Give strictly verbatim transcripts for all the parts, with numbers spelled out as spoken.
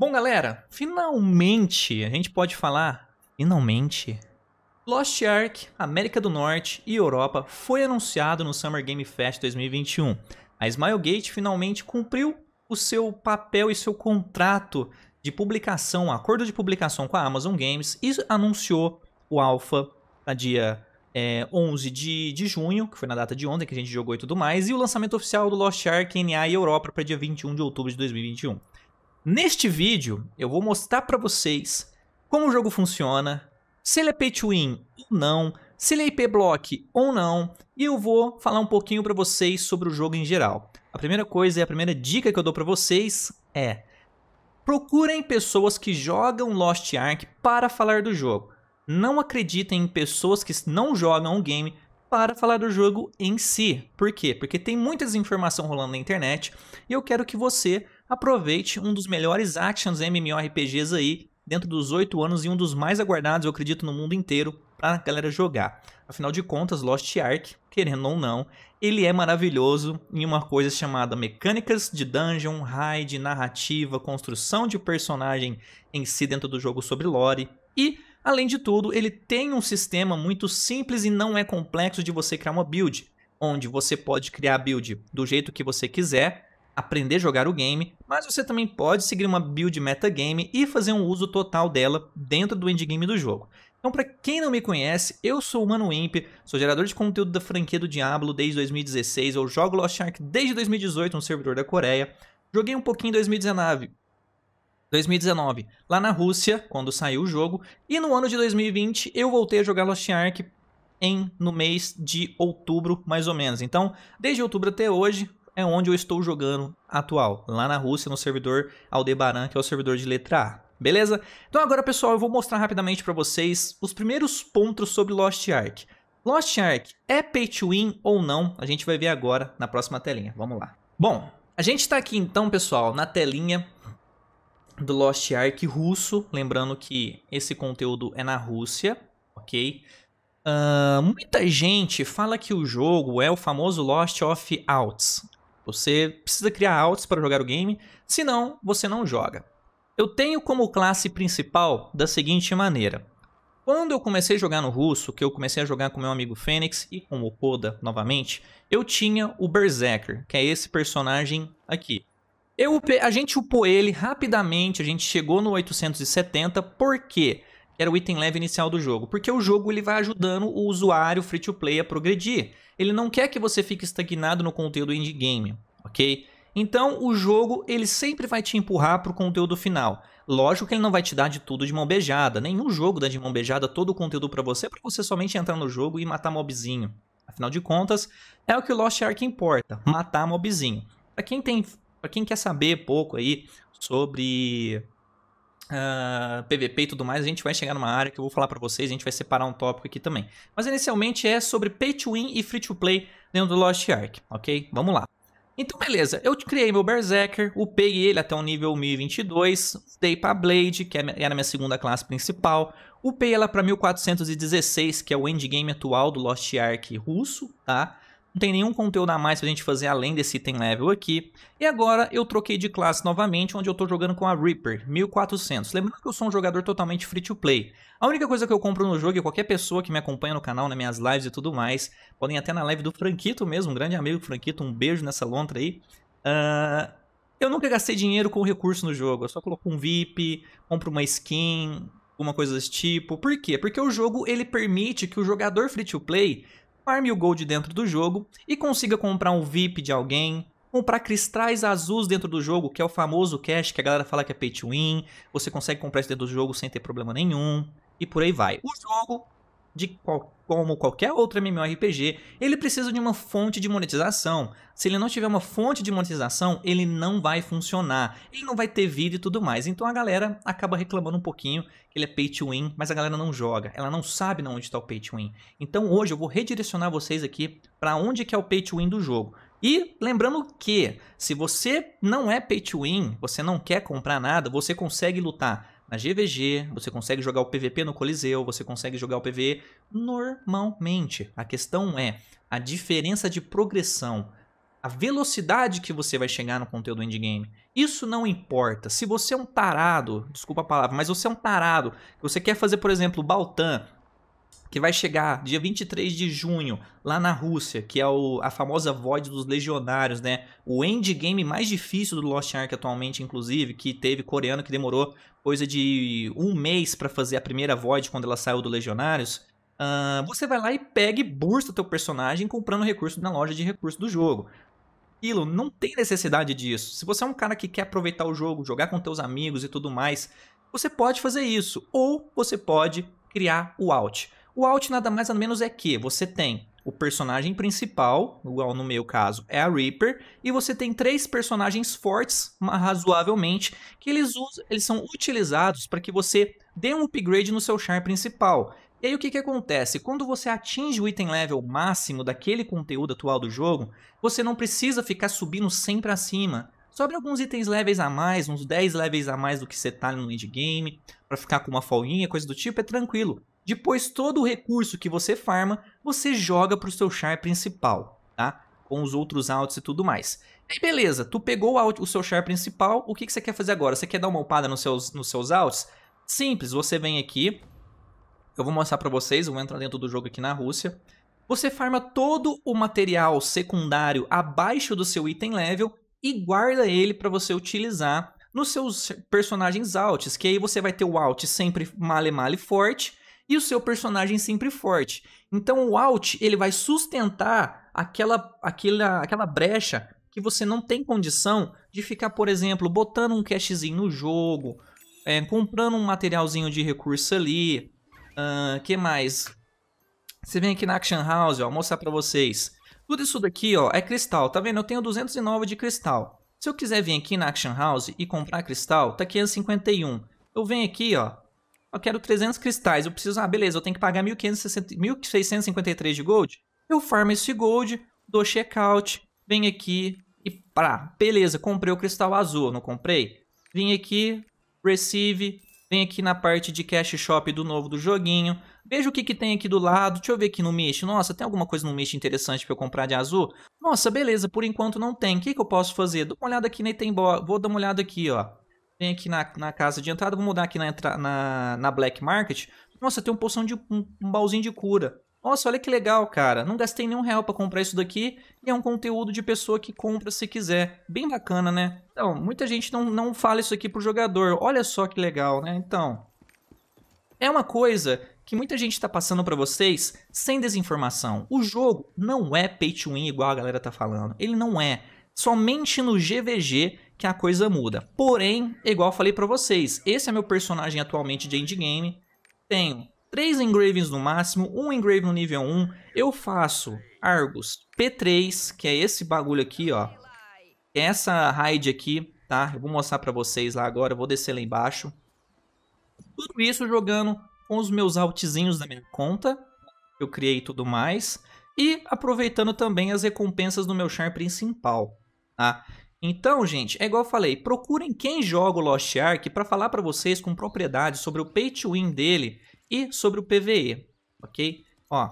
Bom, galera, finalmente a gente pode falar, finalmente, Lost Ark, América do Norte e Europa foi anunciado no Summer Game Fest dois mil e vinte e um. A Smilegate finalmente cumpriu o seu papel e seu contrato de publicação, um acordo de publicação com a Amazon Games, e anunciou o Alpha a dia é, onze de junho, que foi na data de ontem que a gente jogou e tudo mais, e o lançamento oficial do Lost Ark N A e Europa para dia vinte e um de outubro de dois mil e vinte e um. Neste vídeo, eu vou mostrar para vocês como o jogo funciona, se ele é pay to win ou não, se ele é I P block ou não, e eu vou falar um pouquinho para vocês sobre o jogo em geral. A primeira coisa e a primeira dica que eu dou para vocês é: procurem pessoas que jogam Lost Ark para falar do jogo. Não acreditem em pessoas que não jogam o game para falar do jogo em si. Por quê? Porque tem muita desinformação rolando na internet e eu quero que você aproveite um dos melhores actions MMORPGs aí dentro dos oito anos e um dos mais aguardados, eu acredito, no mundo inteiro para a galera jogar. Afinal de contas, Lost Ark, querendo ou não, ele é maravilhoso em uma coisa chamada mecânicas de dungeon, raid, narrativa, construção de personagem em si dentro do jogo sobre lore e, além de tudo, ele tem um sistema muito simples e não é complexo de você criar uma build, onde você pode criar a build do jeito que você quiser, aprender a jogar o game, mas você também pode seguir uma build metagame e fazer um uso total dela dentro do endgame do jogo. Então, para quem não me conhece, eu sou o Mano Imp, sou gerador de conteúdo da franquia do Diablo desde dois mil e dezesseis, eu jogo Lost Ark desde dois mil e dezoito no servidor da Coreia, joguei um pouquinho em dois mil e dezenove lá na Rússia, quando saiu o jogo, e no ano de dois mil e vinte eu voltei a jogar Lost Ark em, no mês de outubro, mais ou menos. Então, desde outubro até hoje é onde eu estou jogando atual, lá na Rússia, no servidor Aldebaran, que é o servidor de letra A, beleza? Então agora, pessoal, eu vou mostrar rapidamente para vocês os primeiros pontos sobre Lost Ark. Lost Ark é pay to win ou não? A gente vai ver agora na próxima telinha, vamos lá. Bom, a gente está aqui então, pessoal, na telinha do Lost Ark russo, lembrando que esse conteúdo é na Rússia, ok? Uh, muita gente fala que o jogo é o famoso Lost of Outs. Você precisa criar outs para jogar o game, senão você não joga. Eu tenho como classe principal da seguinte maneira. Quando eu comecei a jogar no russo, que eu comecei a jogar com meu amigo Fênix e com o Koda novamente, eu tinha o Berserker, que é esse personagem aqui. Eu, a gente upou ele rapidamente, a gente chegou no oitocentos e setenta, por quê? Era o item level inicial do jogo, porque o jogo ele vai ajudando o usuário free-to-play a progredir. Ele não quer que você fique estagnado no conteúdo indie game, ok? Então o jogo ele sempre vai te empurrar para o conteúdo final. Lógico que ele não vai te dar de tudo de mão beijada, nenhum jogo dá de mão beijada todo o conteúdo para você, para você somente entrar no jogo e matar mobzinho. Afinal de contas, é o que o Lost Ark importa, matar mobzinho. Para quem tem, para quem quer saber pouco aí sobre Uh, P V P e tudo mais, a gente vai chegar numa área que eu vou falar pra vocês, a gente vai separar um tópico aqui também. Mas inicialmente é sobre pay to win e free to play dentro do Lost Ark, ok? Vamos lá. Então beleza, eu criei meu Berserker, upei ele até o nível mil e vinte e dois, dei pra Blade, que era a minha segunda classe principal, upei ela pra mil quatrocentos e dezesseis, que é o endgame atual do Lost Ark russo, tá? Não tem nenhum conteúdo a mais pra gente fazer além desse item level aqui. E agora eu troquei de classe novamente, onde eu tô jogando com a Reaper, mil e quatrocentos. Lembrando que eu sou um jogador totalmente free to play. A única coisa que eu compro no jogo, e qualquer pessoa que me acompanha no canal, nas minhas lives e tudo mais, podem até na live do Franquito mesmo, um grande amigo Franquito, um beijo nessa lontra aí. Uh, eu nunca gastei dinheiro com recurso no jogo, eu só coloco um V I P, compro uma skin, alguma coisa desse tipo. Por quê? Porque o jogo ele permite que o jogador free to play farme o gold dentro do jogo e consiga comprar um V I P de alguém, comprar cristais azuis dentro do jogo, que é o famoso cash que a galera fala que é pay to win, você consegue comprar isso dentro do jogo sem ter problema nenhum, e por aí vai. O jogo, de qual, como qualquer outro MMORPG, ele precisa de uma fonte de monetização. Se ele não tiver uma fonte de monetização, ele não vai funcionar, ele não vai ter vida e tudo mais. Então a galera acaba reclamando um pouquinho que ele é pay to win, mas a galera não joga, ela não sabe onde está o pay to win. Então hoje eu vou redirecionar vocês aqui para onde que é o pay to win do jogo. E lembrando que se você não é pay to win, você não quer comprar nada, você consegue lutar na G V G, você consegue jogar o P V P no Coliseu, você consegue jogar o P V E normalmente. A questão é a diferença de progressão. a velocidade que você vai chegar no conteúdo endgame. Isso não importa. Se você é um tarado, desculpa a palavra, mas você é um tarado, você quer fazer, por exemplo, o Baltan, que vai chegar dia vinte e três de junho, lá na Rússia, que é o, a famosa Void dos Legionários, né? O endgame mais difícil do Lost Ark atualmente, inclusive, que teve coreano que demorou coisa de um mês para fazer a primeira Void quando ela saiu do Legionários. Uh, você vai lá e pega e bursta o teu personagem comprando recurso na loja de recursos do jogo. Aquilo não tem necessidade disso. Se você é um cara que quer aproveitar o jogo, jogar com teus amigos e tudo mais, você pode fazer isso. Ou você pode criar o out. O out nada mais nada menos é que você tem o personagem principal, igual no meu caso é a Reaper, e você tem três personagens fortes, razoavelmente, que eles, usam, eles são utilizados para que você dê um upgrade no seu char principal. E aí o que que acontece? Quando você atinge o item level máximo daquele conteúdo atual do jogo, você não precisa ficar subindo sempre acima. Sobre alguns itens levels a mais, uns dez levels a mais do que você tá no endgame, para ficar com uma folguinha, coisa do tipo, é tranquilo. Depois, todo o recurso que você farma, você joga para o seu char principal, tá? Com os outros outs e tudo mais. E beleza, tu pegou o, out, o seu char principal, o que, que você quer fazer agora? Você quer dar uma upada nos seus, nos seus outs? Simples, você vem aqui, eu vou mostrar para vocês, eu vou entrar dentro do jogo aqui na Rússia. Você farma todo o material secundário abaixo do seu item level e guarda ele para você utilizar nos seus personagens outs, que aí você vai ter o out sempre male male forte, e o seu personagem sempre forte. Então o out ele vai sustentar aquela, aquela, aquela brecha que você não tem condição de ficar, por exemplo, botando um cashzinho no jogo, é, comprando um materialzinho de recurso ali. Uh, que mais? Você vem aqui na Action House, ó, vou mostrar pra vocês. Tudo isso daqui ó, é cristal, tá vendo? Eu tenho duzentos e nove de cristal. Se eu quiser vir aqui na Action House e comprar cristal, tá quinhentos e cinquenta e um. Eu venho aqui, ó. Eu quero trezentos cristais, eu preciso... Ah, beleza, eu tenho que pagar mil seiscentos e cinquenta e três de gold. Eu farmo esse gold, dou checkout, venho aqui e pá. Beleza, comprei o cristal azul, não comprei? Vim aqui, receive, vem aqui na parte de cash shop do novo do joguinho. Veja o que, que tem aqui do lado, deixa eu ver aqui no Mist. Nossa, tem alguma coisa no Mist interessante pra eu comprar de azul? Nossa, beleza, por enquanto não tem. O que, que eu posso fazer? Dou uma olhada aqui na Itembox, vou dar uma olhada aqui, ó. Vem aqui na, na casa de entrada, vou mudar aqui na, na, na Black Market. Nossa, tem um poção de um, um baúzinho de cura. Nossa, olha que legal, cara. Não gastei nenhum real pra comprar isso daqui. E é um conteúdo de pessoa que compra se quiser. Bem bacana, né? Então, muita gente não, não fala isso aqui pro jogador. Olha só que legal, né? Então, é uma coisa que muita gente tá passando pra vocês sem desinformação. O jogo não é pay to win igual a galera tá falando. Ele não é. Somente no G V G que a coisa muda. Porém, igual eu falei pra vocês, esse é meu personagem atualmente de endgame. Tenho três engravings no máximo, um engrave no nível um. Eu faço Argos P três, que é esse bagulho aqui, ó. É essa raid aqui, tá? Eu vou mostrar pra vocês lá agora, eu vou descer lá embaixo. Tudo isso jogando com os meus outzinhos da minha conta, que eu criei e tudo mais. E aproveitando também as recompensas do meu char principal, tá? Então, gente, é igual eu falei, procurem quem joga o Lost Ark para falar para vocês com propriedade sobre o pay to win dele e sobre o P V E, ok? Ó,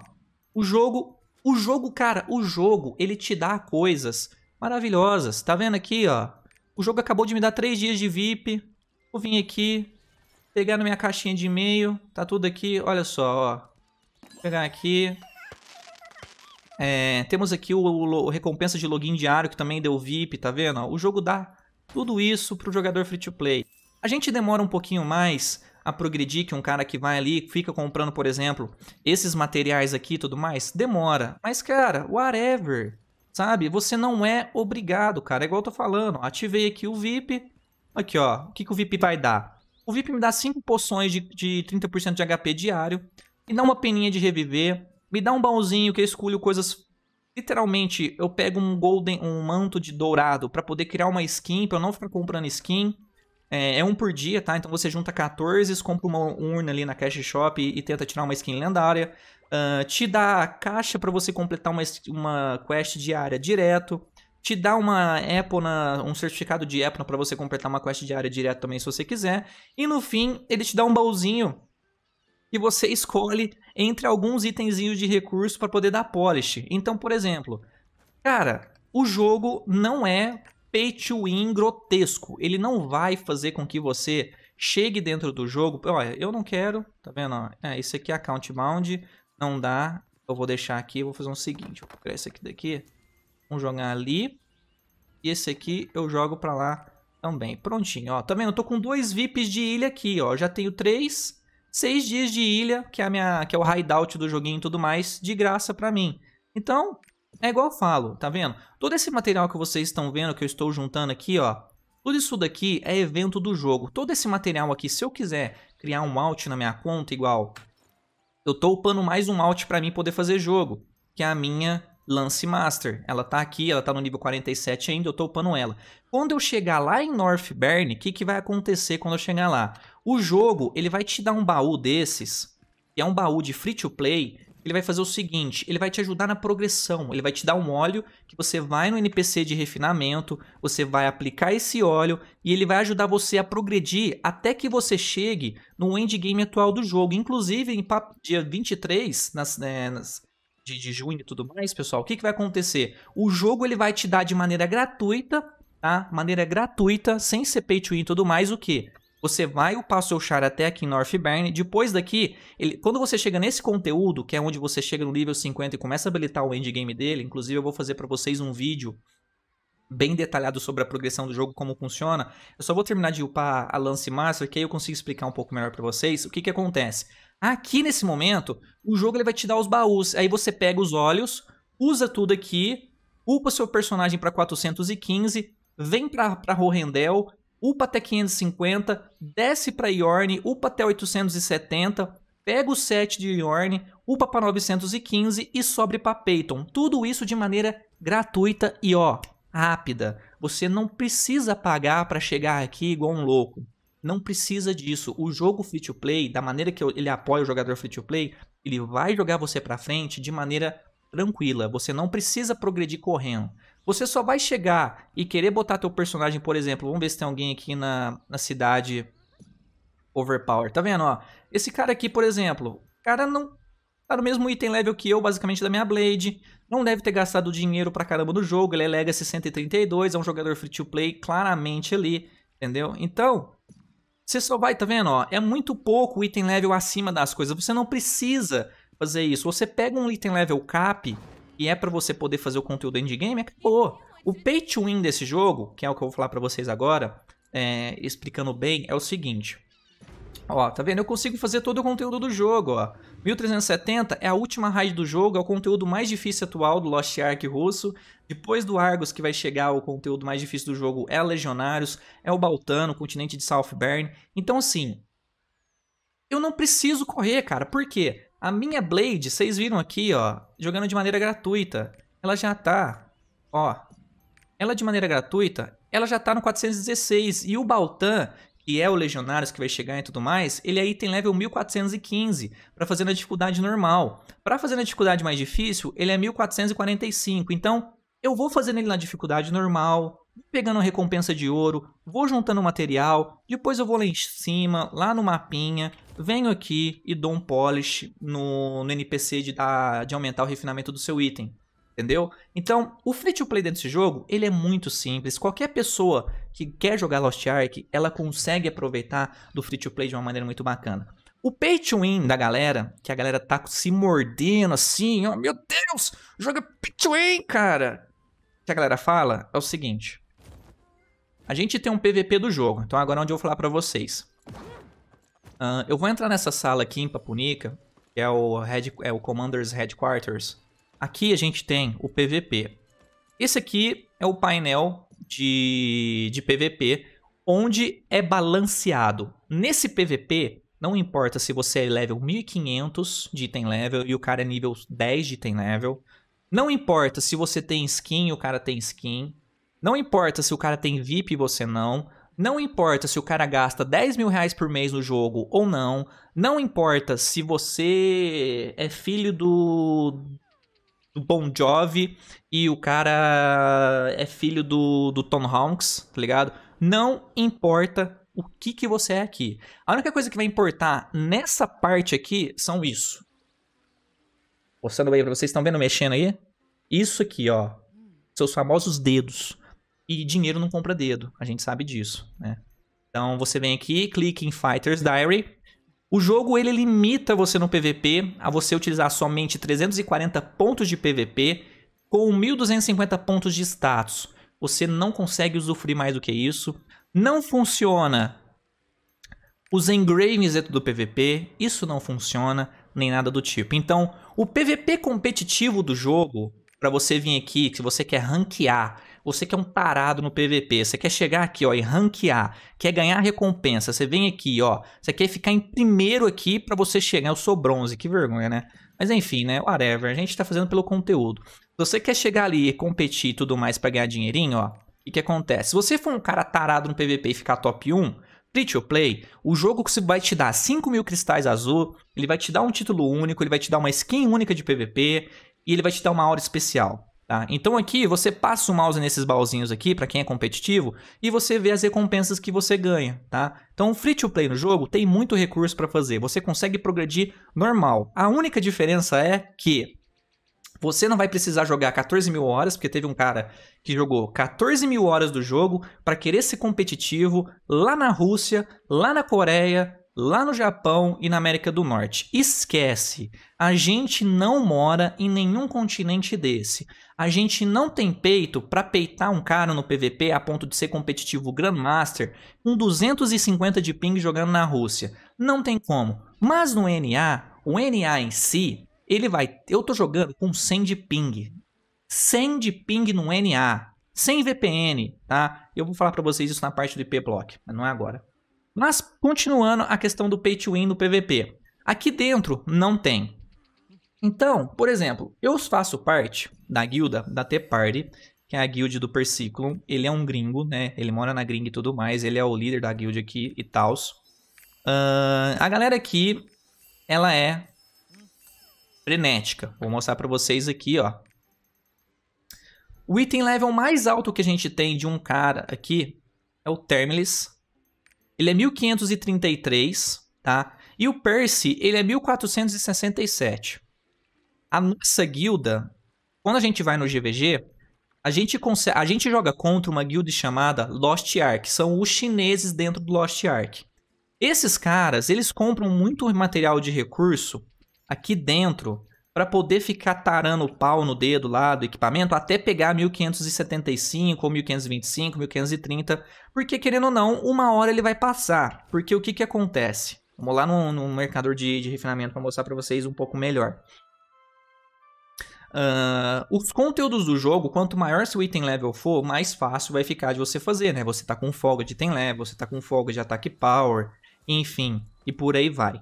o jogo, o jogo, cara, o jogo, ele te dá coisas maravilhosas, tá vendo aqui, ó? O jogo acabou de me dar três dias de V I P, vou vir aqui, pegar na minha caixinha de e-mail, tá tudo aqui, olha só, ó, vou pegar aqui... É, temos aqui o, o, o recompensa de login diário que também deu V I P, tá vendo? O jogo dá tudo isso pro jogador free to play. A gente demora um pouquinho mais a progredir que um cara que vai ali, fica comprando, por exemplo, esses materiais aqui e tudo mais, demora. Mas cara, whatever, sabe? Você não é obrigado, cara, é igual eu tô falando. Ativei aqui o V I P, aqui ó, o que, que o V I P vai dar? O V I P me dá cinco poções de, de trinta por cento de H P diário, me dá uma peninha de reviver... Me dá um baúzinho que eu escolho coisas... Literalmente, eu pego um golden, um manto de dourado pra poder criar uma skin, pra eu não ficar comprando skin. É, é um por dia, tá? Então você junta quatorze, compra uma urna ali na cash shop e, e tenta tirar uma skin lendária. Uh, te dá a caixa pra você completar uma, uma quest diária direto. Te dá uma epona, um certificado de epona pra você completar uma quest diária direto também, se você quiser. E no fim, ele te dá um baúzinho... E você escolhe entre alguns itenzinhos de recurso para poder dar polish. Então, por exemplo, cara, o jogo não é pay to win grotesco. Ele não vai fazer com que você chegue dentro do jogo. Olha, eu não quero, tá vendo? É, esse aqui é account bound, não dá. Eu vou deixar aqui, eu vou fazer o seguinte. Vou pegar esse aqui daqui, vamos jogar ali. E esse aqui eu jogo pra lá também. Prontinho, ó. Tá vendo? Eu tô com dois V I Ps de ilha aqui, ó. Já tenho três, seis dias de ilha, que é, a minha, que é o hideout do joguinho e tudo mais, de graça pra mim. Então, é igual eu falo, tá vendo? Todo esse material que vocês estão vendo, que eu estou juntando aqui, ó. Tudo isso daqui é evento do jogo. Todo esse material aqui, se eu quiser criar um alt na minha conta, igual... Eu tô upando mais um alt pra mim poder fazer jogo, que é a minha Lance Master. Ela tá aqui, ela tá no nível quarenta e sete ainda, eu tô upando ela. Quando eu chegar lá em North Bern, o que, que vai acontecer quando eu chegar lá? O jogo, ele vai te dar um baú desses, que é um baú de free to play. Ele vai fazer o seguinte, ele vai te ajudar na progressão. Ele vai te dar um óleo que você vai no N P C de refinamento, você vai aplicar esse óleo e ele vai ajudar você a progredir até que você chegue no endgame atual do jogo. Inclusive, em dia vinte e três, nas... É, nas De, de junho e tudo mais, pessoal, o que, que vai acontecer? O jogo ele vai te dar de maneira gratuita, tá? Maneira gratuita, sem ser pay to win e tudo mais, o que? Você vai upar seu char até aqui em North Bern, depois daqui, ele, quando você chega nesse conteúdo, que é onde você chega no nível cinquenta e começa a habilitar o endgame dele, inclusive eu vou fazer pra vocês um vídeo bem detalhado sobre a progressão do jogo, como funciona, eu só vou terminar de upar a Lance Master, que aí eu consigo explicar um pouco melhor pra vocês o que que acontece. Aqui nesse momento, o jogo ele vai te dar os baús, aí você pega os olhos, usa tudo aqui, upa seu personagem para quatrocentos e quinze, vem para Rohrendel, upa até quinhentos e cinquenta, desce para Yorn, upa até oitocentos e setenta, pega o set de Yorn, upa para novecentos e quinze e sobe para Peyton. Tudo isso de maneira gratuita e ó, rápida. Você não precisa pagar para chegar aqui igual um louco. Não precisa disso. O jogo free-to-play, da maneira que ele apoia o jogador free-to-play, ele vai jogar você pra frente de maneira tranquila. Você não precisa progredir correndo. Você só vai chegar e querer botar teu personagem, por exemplo, vamos ver se tem alguém aqui na, na cidade overpower. Tá vendo, ó? Esse cara aqui, por exemplo, o cara não tá no mesmo item level que eu, basicamente, da minha Blade. Não deve ter gastado dinheiro pra caramba no jogo. Ele é Legacy cento e trinta e dois, é um jogador free-to-play claramente ali, entendeu? Então... Você só vai, tá vendo, ó, é muito pouco o item level acima das coisas, você não precisa fazer isso. Você pega um item level cap, que é pra você poder fazer o conteúdo endgame, acabou. O pay to win desse jogo, que é o que eu vou falar pra vocês agora, é, explicando bem, é o seguinte. Ó, tá vendo, eu consigo fazer todo o conteúdo do jogo, ó. mil trezentos e setenta é a última raid do jogo, é o conteúdo mais difícil atual do Lost Ark russo. Depois do Argos, que vai chegar o conteúdo mais difícil do jogo, é a Legionários, é o Baltan, o continente de South Burn. Então, assim, eu não preciso correr, cara. Por quê? A minha Blade, vocês viram aqui, ó, jogando de maneira gratuita. Ela já tá, ó, ela de maneira gratuita, ela já tá no quatrocentos e dezesseis. E o Baltan, que é o Legionários que vai chegar e tudo mais, ele aí tem level mil quatrocentos e quinze, para fazer na dificuldade normal. Para fazer na dificuldade mais difícil, ele é mil quatrocentos e quarenta e cinco, então... Eu vou fazendo ele na dificuldade normal, pegando recompensa de ouro, vou juntando material, depois eu vou lá em cima, lá no mapinha, venho aqui e dou um polish no, no N P C de, da, de aumentar o refinamento do seu item, entendeu? Então, o free-to-play dentro desse jogo, ele é muito simples. Qualquer pessoa que quer jogar Lost Ark, ela consegue aproveitar do free-to-play de uma maneira muito bacana. O pay to win da galera, que a galera tá se mordendo assim, ó, meu Deus, joga pay to win, cara! Que a galera fala é o seguinte. A gente tem um P V P do jogo. Então agora é onde eu vou falar pra vocês. Uh, eu vou entrar nessa sala aqui em Papunica, que é o, head, é o Commander's Headquarters. Aqui a gente tem o P V P. Esse aqui é o painel de, de P V P, onde é balanceado. Nesse P V P, não importa se você é level mil e quinhentos de item level e o cara é nível dez de item level. Não importa se você tem skin e o cara tem skin. Não importa se o cara tem V I P e você não. Não importa se o cara gasta dez mil reais por mês no jogo ou não. Não importa se você é filho do, do Bon Jovi e o cara é filho do, do Tom Hanks, tá ligado? Não importa o que, que você é aqui. A única coisa que vai importar nessa parte aqui são isso. Mostrando aí pra vocês, estão vendo mexendo aí? Isso aqui, ó. seus famosos dedos. E dinheiro não compra dedo, a gente sabe disso, né? Então você vem aqui, clica em Fighter's Diary. O jogo ele limita você no P V P a você utilizar somente trezentos e quarenta pontos de P V P com mil duzentos e cinquenta pontos de status. Você não consegue usufruir mais do que isso. Não funciona os engraves dentro do P V P, isso não funciona, nem nada do tipo. Então, o P V P competitivo do jogo, para você vir aqui, se você quer ranquear, você quer um tarado no P V P, você quer chegar aqui, ó, e ranquear, quer ganhar recompensa, você vem aqui, ó, você quer ficar em primeiro aqui para você chegar, eu sou bronze, que vergonha, né? Mas enfim, né, whatever, a gente tá fazendo pelo conteúdo. Se você quer chegar ali e competir e tudo mais para ganhar dinheirinho, ó, o que acontece? Se você for um cara tarado no P V P e ficar top um, free to play, o jogo que vai te dar cinco mil cristais azul, ele vai te dar um título único, ele vai te dar uma skin única de P V P e ele vai te dar uma aura especial, tá? Então aqui você passa o mouse nesses baúzinhos aqui, pra quem é competitivo, e você vê as recompensas que você ganha, tá? Então free to play no jogo tem muito recurso pra fazer, você consegue progredir normal. A única diferença é que você não vai precisar jogar quatorze mil horas, porque teve um cara que jogou quatorze mil horas do jogo para querer ser competitivo lá na Rússia, lá na Coreia, lá no Japão e na América do Norte. Esquece, a gente não mora em nenhum continente desse. A gente não tem peito para peitar um cara no P V P a ponto de ser competitivo Grandmaster com duzentos e cinquenta de ping jogando na Rússia. Não tem como. Mas no N A, o N A em si... Ele vai... Eu tô jogando com cem de ping. cem de ping no N A. Sem V P N, tá? Eu vou falar pra vocês isso na parte do I P Block, mas não é agora. Mas, continuando a questão do pay to win no P V P. Aqui dentro, não tem. Então, por exemplo, eu faço parte da guilda da T-Party, que é a guild do Persiclum. Ele é um gringo, né? Ele mora na gringa e tudo mais. Ele é o líder da guild aqui e tals. Uh, a galera aqui, ela é... frenética. Vou mostrar pra vocês aqui, ó. O item level mais alto que a gente tem de um cara aqui é o Termilis. Ele é mil quinhentos e trinta e três, tá? E o Percy, ele é mil quatrocentos e sessenta e sete. A nossa guilda, quando a gente vai no G V G, a gente, a gente joga contra uma guilda chamada Lost Ark. São os chineses dentro do Lost Ark. Esses caras, eles compram muito material de recurso aqui dentro, para poder ficar tarando o pau no dedo lá do equipamento, até pegar mil quinhentos e setenta e cinco, ou mil quinhentos e vinte e cinco, mil quinhentos e trinta, porque querendo ou não, uma hora ele vai passar, porque o que que acontece? Vamos lá no, no mercador de, de refinamento para mostrar para vocês um pouco melhor. Uh, os conteúdos do jogo, quanto maior seu item level for, mais fácil vai ficar de você fazer, né? Você tá com folga de item level, você tá com folga de ataque power, enfim, e por aí vai,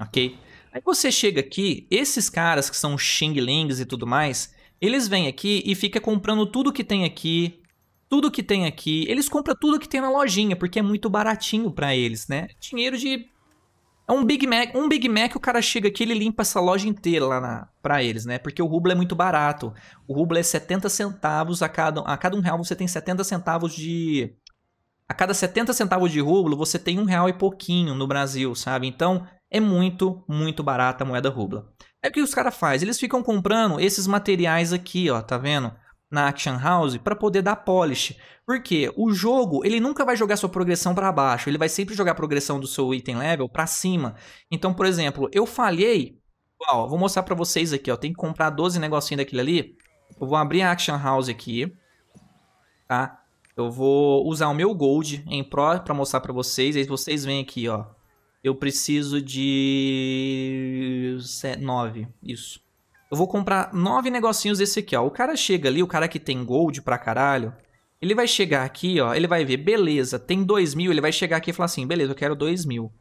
ok? Aí você chega aqui, esses caras que são xinglings e tudo mais, eles vêm aqui e ficam comprando tudo que tem aqui, tudo que tem aqui. Eles compram tudo que tem na lojinha, porque é muito baratinho pra eles, né? Dinheiro de... É um Big Mac, um Big Mac o cara chega aqui e ele limpa essa loja inteira lá na... pra eles, né? Porque o rublo é muito barato. O rublo é setenta centavos, a cada, a cada um real você tem setenta centavos de... A cada setenta centavos de rublo você tem um real e pouquinho no Brasil, sabe? Então... é muito, muito barata a moeda rubla. É o que os caras fazem, eles ficam comprando esses materiais aqui, ó, tá vendo? Na Action House, para poder dar polish. Porque o jogo, ele nunca vai jogar sua progressão para baixo, ele vai sempre jogar a progressão do seu item level para cima. Então, por exemplo, eu falhei, ó, vou mostrar para vocês aqui, ó, tem que comprar doze negocinhos daquele ali. Eu vou abrir a Action House aqui, tá? Eu vou usar o meu gold em pro para mostrar para vocês, aí vocês vêm aqui, ó. Eu preciso de nove, isso. Eu vou comprar nove negocinhos desse aqui, ó. O cara chega ali, o cara que tem gold pra caralho, ele vai chegar aqui, ó, ele vai ver, beleza, tem dois mil, ele vai chegar aqui e falar assim, beleza, eu quero dois mil.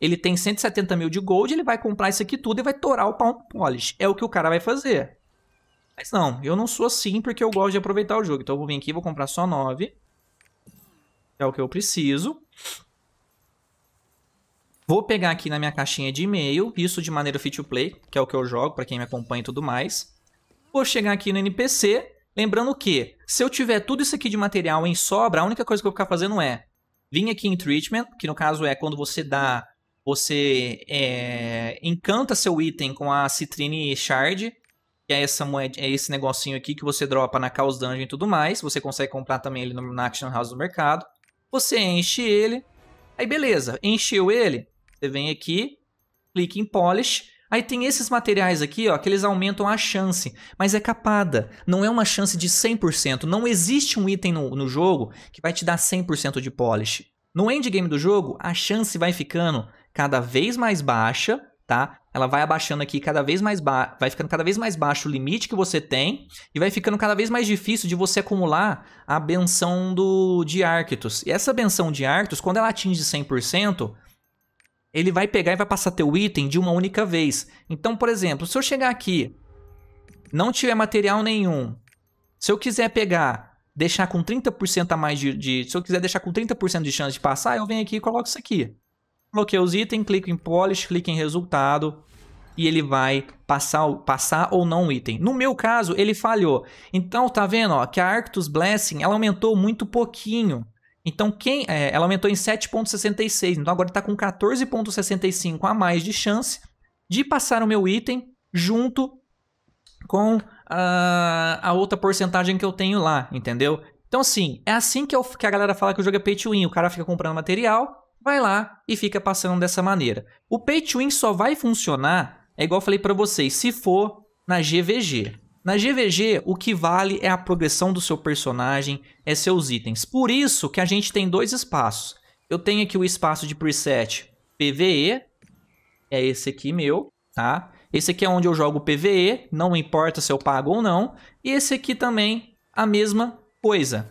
Ele tem cento e setenta mil de gold, ele vai comprar isso aqui tudo e vai torar o pau no polish. É o que o cara vai fazer. Mas não, eu não sou assim porque eu gosto de aproveitar o jogo. Então eu vou vir aqui e vou comprar só nove. É o que eu preciso. Vou pegar aqui na minha caixinha de e-mail, isso de maneira free to play, que é o que eu jogo, pra quem me acompanha e tudo mais. Vou chegar aqui no N P C, lembrando que, se eu tiver tudo isso aqui de material em sobra, a única coisa que eu vou ficar fazendo é vir aqui em Treatment, que no caso é quando você dá, você é, encanta seu item com a Citrine Shard, que é essa moeda, é esse negocinho aqui que você dropa na Chaos Dungeon e tudo mais. Você consegue comprar também ele na Action House do mercado. Você enche ele. Aí beleza, encheu ele. Você vem aqui, clica em Polish. Aí tem esses materiais aqui, ó, que eles aumentam a chance, mas é capada. Não é uma chance de cem por cento. Não existe um item no, no jogo que vai te dar cem por cento de polish. No endgame do jogo, a chance vai ficando cada vez mais baixa, tá? Ela vai abaixando aqui cada vez mais baixo, vai ficando cada vez mais baixo o limite que você tem e vai ficando cada vez mais difícil de você acumular a benção do, de Arctus. E essa benção de Arctus, quando ela atinge cem por cento, ele vai pegar e vai passar teu item de uma única vez. Então, por exemplo, se eu chegar aqui, não tiver material nenhum, se eu quiser pegar, deixar com trinta por cento a mais de, de... Se eu quiser deixar com trinta por cento de chance de passar, eu venho aqui e coloco isso aqui. Coloquei os itens, clico em Polish, clico em Resultado e ele vai passar, passar ou não o item. No meu caso, ele falhou. Então, tá vendo, ó, que a Arctus Blessing, ela aumentou muito pouquinho. Então, quem, é, ela aumentou em sete vírgula sessenta e seis, então agora está com quatorze vírgula sessenta e cinco a mais de chance de passar o meu item junto com a, a outra porcentagem que eu tenho lá, entendeu? Então, assim, é assim que, eu, que a galera fala que o jogo é pay to win. O cara fica comprando material, vai lá e fica passando dessa maneira. O pay to win só vai funcionar, é igual eu falei para vocês, se for na G V G. Na G V G, o que vale é a progressão do seu personagem, é seus itens. Por isso que a gente tem dois espaços. Eu tenho aqui o espaço de preset P V E, é esse aqui meu, tá? Esse aqui é onde eu jogo P V E, não importa se eu pago ou não. E esse aqui também, a mesma coisa,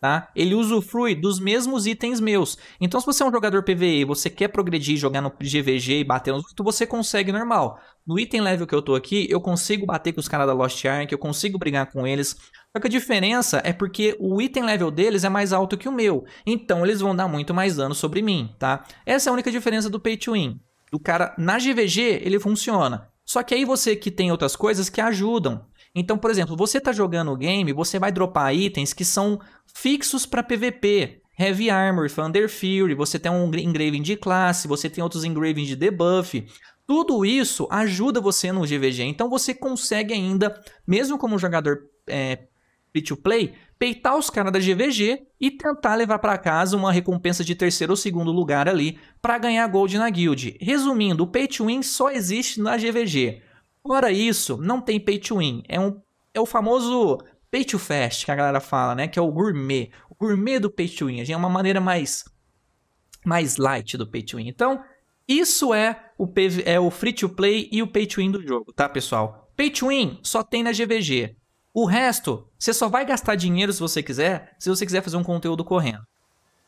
tá? Ele usufrui dos mesmos itens meus. Então, se você é um jogador P V E e você quer progredir, jogar no G V G e bater nos outros, você consegue normal. No item level que eu tô aqui, eu consigo bater com os caras da Lost Ark, eu consigo brigar com eles. Só que a diferença é porque o item level deles é mais alto que o meu. Então eles vão dar muito mais dano sobre mim, tá? Essa é a única diferença do pay to win. O cara, na G V G, ele funciona. Só que aí você que tem outras coisas que ajudam. Então, por exemplo, você tá jogando o game, você vai dropar itens que são fixos pra P V P. Heavy Armor, Thunder Fury, você tem um engraving de classe, você tem outros engravings de debuff. Tudo isso ajuda você no G V G, então você consegue ainda, mesmo como jogador é, free-to-play, peitar os caras da G V G e tentar levar para casa uma recompensa de terceiro ou segundo lugar ali para ganhar gold na guild. Resumindo, o pay-to-win só existe na G V G. Fora isso, não tem pay-to-win, é, um, é o famoso pay-to-fast que a galera fala, né? Que é o gourmet, o gourmet do pay-to-win, é uma maneira mais, mais light do pay-to-win, então... Isso é o, P V, é o free to play e o pay to win do jogo, tá, pessoal? Pay to win só tem na G V G. O resto, você só vai gastar dinheiro se você quiser, se você quiser fazer um conteúdo correndo.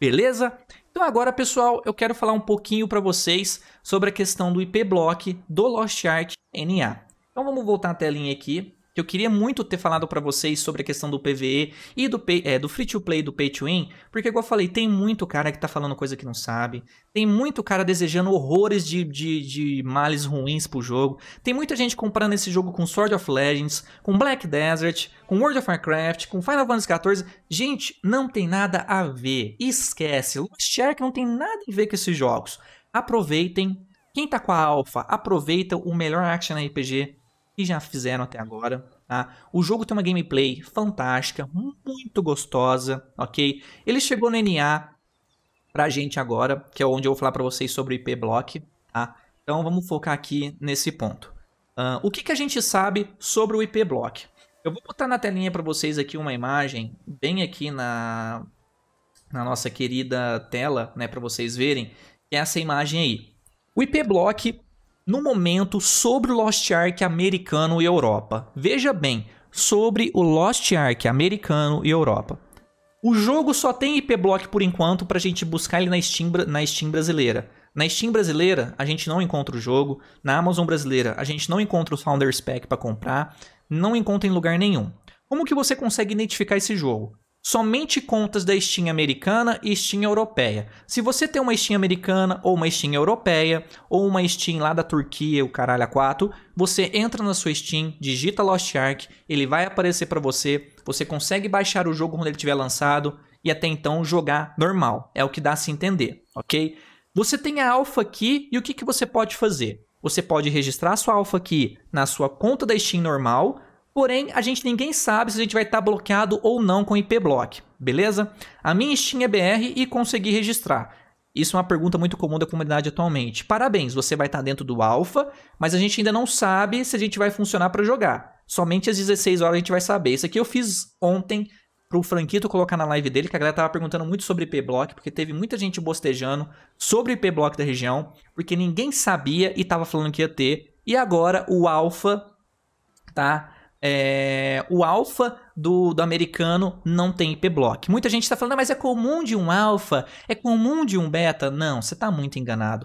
Beleza? Então agora, pessoal, eu quero falar um pouquinho pra vocês sobre a questão do I P Block do Lost Ark N A. Então vamos voltar a telinha aqui, que eu queria muito ter falado pra vocês sobre a questão do P V E e do, pay, é, do free to play e do pay to win, porque igual eu falei, tem muito cara que tá falando coisa que não sabe, tem muito cara desejando horrores de, de, de males ruins pro jogo, tem muita gente comparando esse jogo com Sword of Legends, com Black Desert, com World of Warcraft, com Final Fantasy quatorze, gente, não tem nada a ver, esquece, Lost Ark não tem nada a ver com esses jogos, aproveitem, quem tá com a Alpha, aproveita o melhor action R P G que já fizeram até agora, tá? O jogo tem uma gameplay fantástica, muito gostosa, ok? Ele chegou no N A pra gente agora, que é onde eu vou falar pra vocês sobre o I P Block, tá? Então vamos focar aqui nesse ponto. Uh, o que, que a gente sabe sobre o I P Block? Eu vou botar na telinha pra vocês aqui uma imagem, bem aqui na, na nossa querida tela, né? Pra vocês verem, que é essa imagem aí. O I P Block... No momento, sobre o Lost Ark americano e Europa. Veja bem, sobre o Lost Ark americano e Europa. O jogo só tem I P Block por enquanto pra gente buscar ele na Steam, na Steam brasileira. Na Steam brasileira, a gente não encontra o jogo. Na Amazon brasileira, a gente não encontra o Founders Pack pra comprar. Não encontra em lugar nenhum. Como que você consegue identificar esse jogo? Somente contas da Steam americana e Steam europeia. Se você tem uma Steam americana ou uma Steam europeia, ou uma Steam lá da Turquia, o caralho a quatro, você entra na sua Steam, digita Lost Ark, ele vai aparecer para você, você consegue baixar o jogo quando ele tiver lançado e até então jogar normal. É o que dá a se entender, ok? Você tem a alfa aqui e o que, que você pode fazer? Você pode registrar a sua alfa aqui na sua conta da Steam normal, porém a gente ninguém sabe se a gente vai estar bloqueado ou não com I P block, beleza? A minha Steam é B R e consegui registrar. Isso é uma pergunta muito comum da comunidade atualmente. Parabéns, você vai estar dentro do alpha, mas a gente ainda não sabe se a gente vai funcionar para jogar. Somente às dezesseis horas a gente vai saber. Isso aqui eu fiz ontem para o Franquito colocar na live dele, que a galera estava perguntando muito sobre I P block, porque teve muita gente bostejando sobre I P block da região, porque ninguém sabia e estava falando que ia ter. E agora o alpha, tá? É, o alpha do, do americano não tem I P block. Muita gente está falando, ah, mas é comum de um alpha, é comum de um beta. Não, você está muito enganado.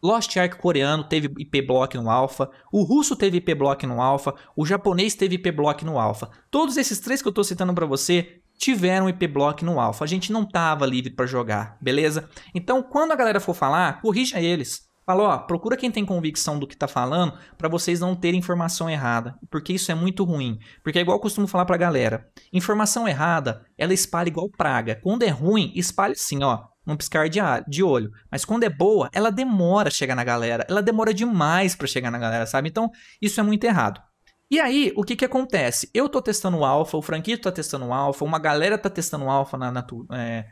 Lost Ark coreano teve I P block no alpha, o russo teve I P block no alpha, o japonês teve I P block no alpha. Todos esses três que eu estou citando para você tiveram I P block no alpha. A gente não estava livre para jogar, beleza? Então, quando a galera for falar, corrija eles. Fala, ó, procura quem tem convicção do que tá falando para vocês não terem informação errada, porque isso é muito ruim. Porque é igual eu costumo falar pra galera, informação errada, ela espalha igual praga. Quando é ruim, espalha assim, ó, num piscar de olho. Mas quando é boa, ela demora a chegar na galera, ela demora demais pra chegar na galera, sabe? Então, isso é muito errado. E aí, o que que acontece? Eu tô testando o alpha, o Franquito tá testando o alpha, uma galera tá testando o alpha na, na, é,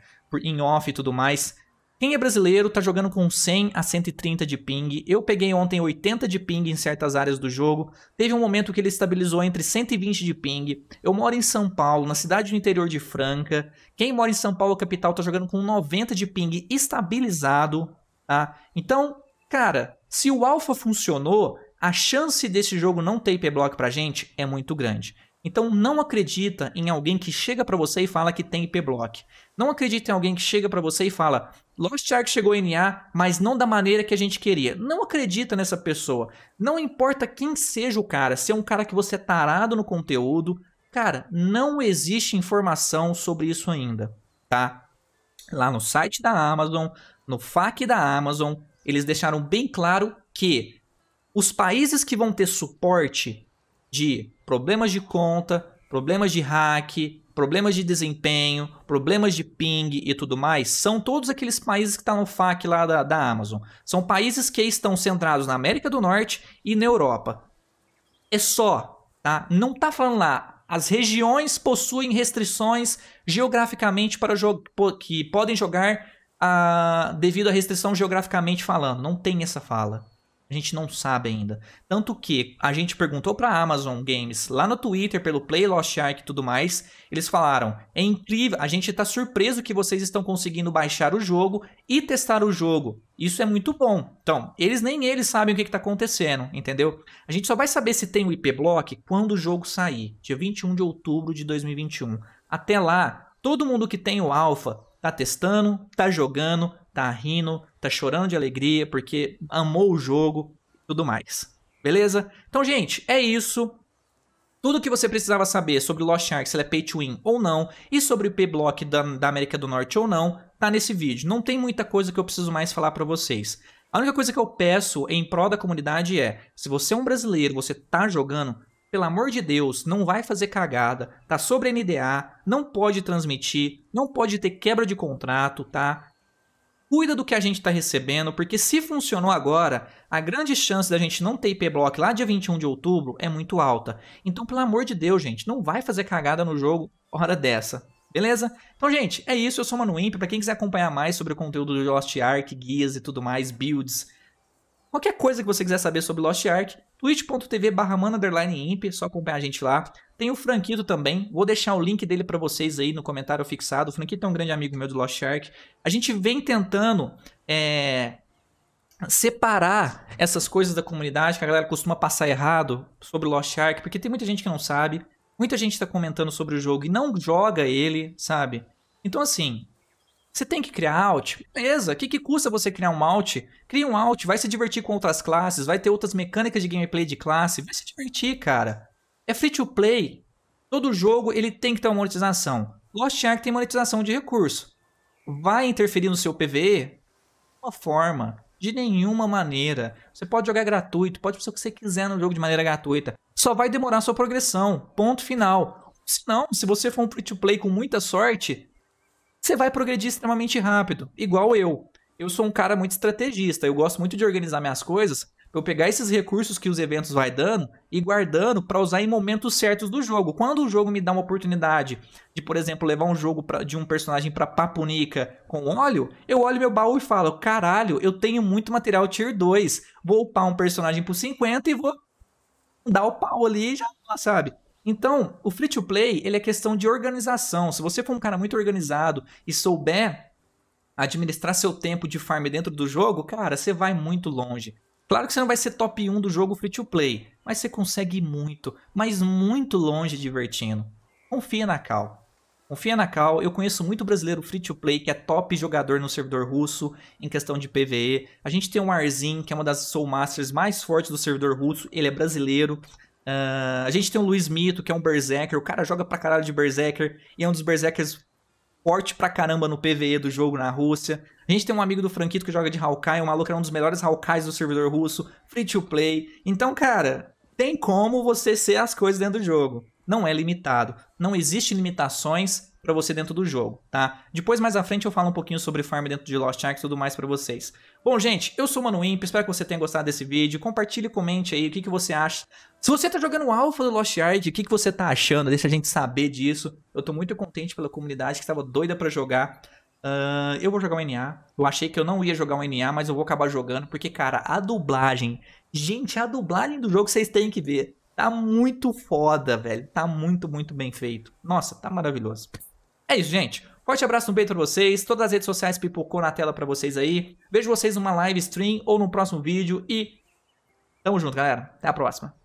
em off e tudo mais. Quem é brasileiro tá jogando com cem a cento e trinta de ping. Eu peguei ontem oitenta de ping em certas áreas do jogo. Teve um momento que ele estabilizou entre cento e vinte de ping. Eu moro em São Paulo, na cidade do interior de Franca. Quem mora em São Paulo, capital, tá jogando com noventa de ping estabilizado, tá? Então, cara, se o alpha funcionou, a chance desse jogo não ter I P block pra gente é muito grande. Então não acredita em alguém que chega pra você e fala que tem I P block. Não acredita em alguém que chega pra você e fala Lost Ark chegou em N A, mas não da maneira que a gente queria. Não acredita nessa pessoa. Não importa quem seja o cara, se é um cara que você é tarado no conteúdo. Cara, não existe informação sobre isso ainda, tá? Lá no site da Amazon, no F A Q da Amazon, eles deixaram bem claro que os países que vão ter suporte de problemas de conta, problemas de hack, problemas de desempenho, problemas de ping e tudo mais, são todos aqueles países que estão no F A Q lá da, da Amazon. São países que estão centrados na América do Norte e na Europa. É só, tá? Não tá falando lá, as regiões possuem restrições geograficamente para jo- que podem jogar a, devido à restrição geograficamente falando. Não tem essa fala. A gente não sabe ainda. Tanto que a gente perguntou para a Amazon Games lá no Twitter, pelo Play Lost Ark e tudo mais. Eles falaram, é incrível, a gente está surpreso que vocês estão conseguindo baixar o jogo e testar o jogo. Isso é muito bom. Então, eles nem eles sabem o que está acontecendo, entendeu? A gente só vai saber se tem o I P block quando o jogo sair, dia vinte e um de outubro de dois mil e vinte e um. Até lá, todo mundo que tem o alpha tá testando, tá jogando, tá rindo, tá chorando de alegria porque amou o jogo e tudo mais. Beleza? Então, gente, é isso. Tudo que você precisava saber sobre Lost Ark, se ele é pay to win ou não, e sobre o I P block da, da América do Norte ou não, tá nesse vídeo. Não tem muita coisa que eu preciso mais falar pra vocês. A única coisa que eu peço em prol da comunidade é, se você é um brasileiro, você tá jogando, pelo amor de Deus, não vai fazer cagada, tá sobre N D A, não pode transmitir, não pode ter quebra de contrato, tá? Cuida do que a gente está recebendo, porque se funcionou agora, a grande chance da gente não ter I P block lá dia vinte e um de outubro é muito alta. Então, pelo amor de Deus, gente, não vai fazer cagada no jogo hora dessa, beleza? Então, gente, é isso. Eu sou o Mano Imp. Para quem quiser acompanhar mais sobre o conteúdo do Lost Ark, guias e tudo mais, builds, qualquer coisa que você quiser saber sobre Lost Ark, twitch ponto tv barra mano underline imp, só acompanhar a gente lá. Tem o Franquito também, vou deixar o link dele pra vocês aí no comentário fixado. O Franquito é um grande amigo meu do Lost Ark. A gente vem tentando é, separar essas coisas da comunidade, que a galera costuma passar errado sobre Lost Ark, porque tem muita gente que não sabe, muita gente tá comentando sobre o jogo e não joga ele, sabe? Então assim, você tem que criar alt? Beleza, o que, que custa você criar um alt? Cria um alt, vai se divertir com outras classes, vai ter outras mecânicas de gameplay de classe, vai se divertir, cara. É free to play, todo jogo ele tem que ter uma monetização. Lost Ark tem monetização de recurso. Vai interferir no seu P V E? De uma forma, de nenhuma maneira. Você pode jogar gratuito, pode fazer o que você quiser no jogo de maneira gratuita. Só vai demorar a sua progressão, ponto final. Se não, se você for um free to play com muita sorte, você vai progredir extremamente rápido, igual eu. Eu sou um cara muito estrategista, eu gosto muito de organizar minhas coisas, eu pegar esses recursos que os eventos vai dando e guardando para usar em momentos certos do jogo. Quando o jogo me dá uma oportunidade de, por exemplo, levar um jogo pra, de um personagem para Papunica com óleo, eu olho meu baú e falo, caralho, eu tenho muito material tier dois, vou upar um personagem por cinquenta e vou dar o pau ali e já, sabe? Então, o free to play, ele é questão de organização. Se você for um cara muito organizado e souber administrar seu tempo de farm dentro do jogo, cara, você vai muito longe. Claro que você não vai ser top um do jogo free to play, mas você consegue ir muito, mas muito longe divertindo. Confia na Cal. Confia na Cal. Eu conheço muito brasileiro free to play que é top jogador no servidor russo em questão de P V E. A gente tem um Arzin, que é uma das Soul Masters mais fortes do servidor russo, ele é brasileiro. Uh, a gente tem o Luiz Mito, que é um Berserker. O cara joga pra caralho de Berserker. E é um dos Berserkers forte pra caramba no P V E do jogo na Rússia. A gente tem um amigo do Franquito que joga de Hawkeye. O maluco é um dos melhores Hawkeyes do servidor russo. Free to play. Então, cara, tem como você ser as coisas dentro do jogo. Não é limitado. Não existe limitações pra você dentro do jogo, tá? Depois, mais à frente, eu falo um pouquinho sobre farm dentro de Lost Ark e tudo mais pra vocês. Bom, gente, eu sou o Mano Imp, espero que você tenha gostado desse vídeo. Compartilhe e comente aí o que, que você acha. Se você tá jogando o alpha do Lost Ark, o que, que você tá achando? Deixa a gente saber disso. Eu tô muito contente pela comunidade que estava doida pra jogar. Uh, eu vou jogar um N A. Eu achei que eu não ia jogar um N A, mas eu vou acabar jogando. Porque, cara, a dublagem... Gente, a dublagem do jogo vocês têm que ver. Tá muito foda, velho. Tá muito, muito bem feito. Nossa, tá maravilhoso. É isso, gente. Forte abraço, um beijo pra vocês. Todas as redes sociais pipocou na tela pra vocês aí. Vejo vocês numa live stream ou no próximo vídeo e tamo junto, galera. Até a próxima.